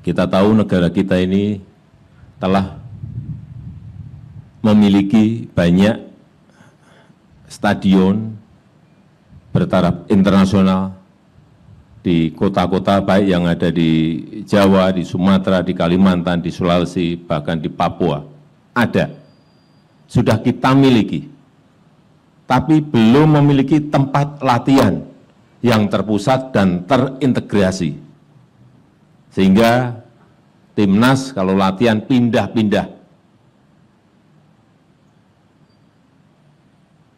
Kita tahu negara kita ini telah memiliki banyak stadion bertaraf internasional di kota-kota baik yang ada di Jawa, di Sumatera, di Kalimantan, di Sulawesi, bahkan di Papua. Ada. Sudah kita miliki. Tapi belum memiliki tempat latihan yang terpusat dan terintegrasi. Sehingga timnas kalau latihan pindah-pindah.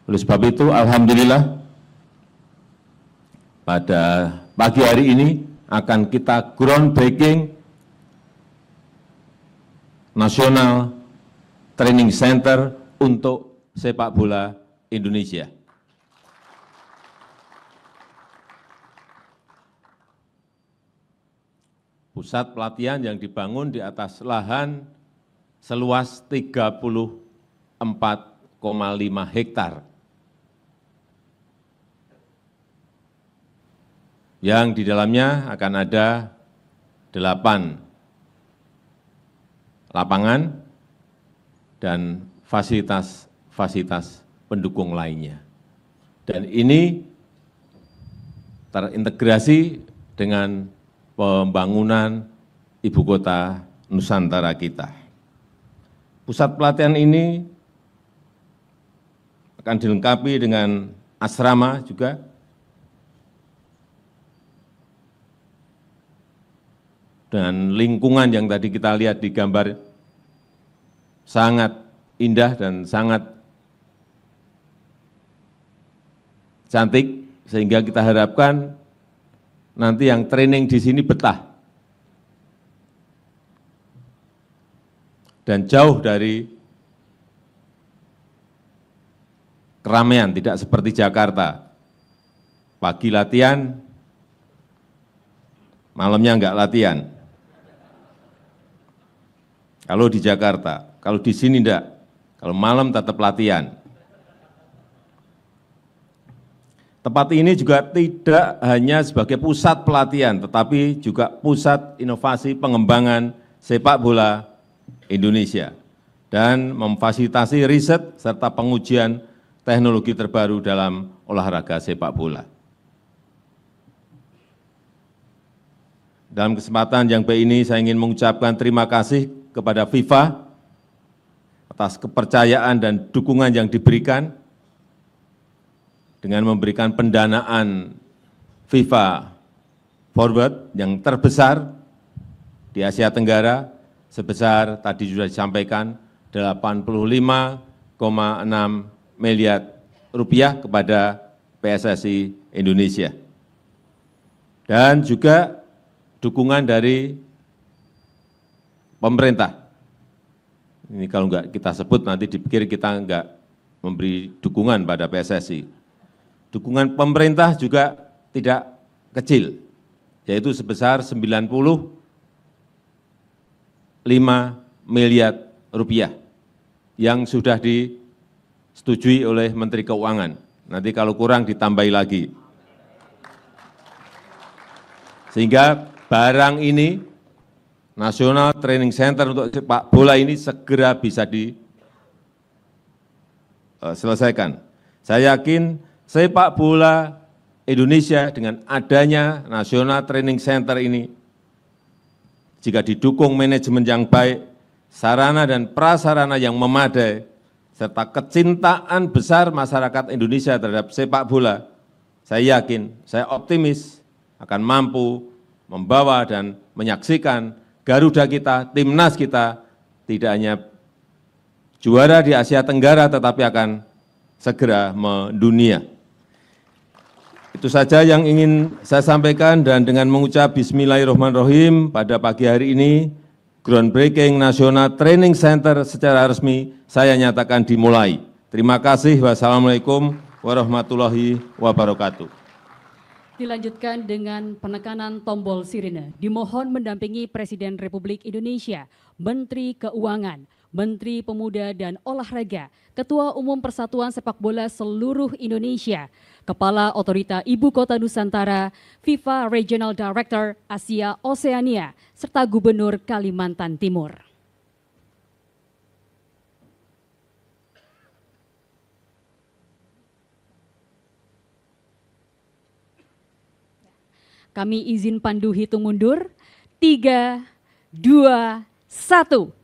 Oleh sebab itu, alhamdulillah, pada pagi hari ini akan kita groundbreaking National Training Center untuk sepak bola Indonesia. Pusat pelatihan yang dibangun di atas lahan seluas 34,5 hektar yang di dalamnya akan ada 8 lapangan dan fasilitas pendukung lainnya. Dan ini terintegrasi dengan pembangunan Ibu Kota Nusantara kita. Pusat pelatihan ini akan dilengkapi dengan asrama juga, dengan lingkungan yang tadi kita lihat di gambar sangat indah dan sangat cantik, sehingga kita harapkan nanti yang training di sini betah dan jauh dari keramaian, tidak seperti Jakarta. Pagi latihan, malamnya enggak latihan. Kalau di Jakarta, kalau di sini enggak, kalau malam tetap latihan. Tempat ini juga tidak hanya sebagai pusat pelatihan, tetapi juga pusat inovasi pengembangan sepak bola Indonesia dan memfasilitasi riset serta pengujian teknologi terbaru dalam olahraga sepak bola. Dalam kesempatan yang baik ini saya ingin mengucapkan terima kasih kepada FIFA atas kepercayaan dan dukungan yang diberikan dengan memberikan pendanaan FIFA Forward yang terbesar di Asia Tenggara sebesar, tadi sudah disampaikan, 85,6 miliar rupiah kepada PSSI Indonesia. Dan juga dukungan dari pemerintah. Ini kalau enggak kita sebut nanti dipikir kita enggak memberi dukungan pada PSSI. Dukungan pemerintah juga tidak kecil, yaitu sebesar 95 miliar rupiah yang sudah disetujui oleh Menteri Keuangan. Nanti kalau kurang ditambahi lagi. Sehingga barang ini, National Training Center untuk sepak bola ini segera bisa diselesaikan. Saya yakin sepak bola Indonesia dengan adanya National Training Center ini, jika didukung manajemen yang baik, sarana dan prasarana yang memadai, serta kecintaan besar masyarakat Indonesia terhadap sepak bola, saya yakin, saya optimis akan mampu membawa dan menyaksikan Garuda kita, timnas kita, tidak hanya juara di Asia Tenggara, tetapi akan segera mendunia. Itu saja yang ingin saya sampaikan, dan dengan mengucap bismillahirrahmanirrahim pada pagi hari ini, groundbreaking National Training Center secara resmi saya nyatakan dimulai. Terima kasih. Wassalamualaikum warahmatullahi wabarakatuh. Dilanjutkan dengan penekanan tombol sirine. Dimohon mendampingi Presiden Republik Indonesia, Menteri Keuangan, Menteri Pemuda dan Olahraga, Ketua Umum Persatuan Sepak Bola seluruh Indonesia, Kepala Otorita Ibu Kota Nusantara, FIFA Regional Director Asia Oceania, serta Gubernur Kalimantan Timur. Kami izin pandu hitung mundur, 3, 2, 1.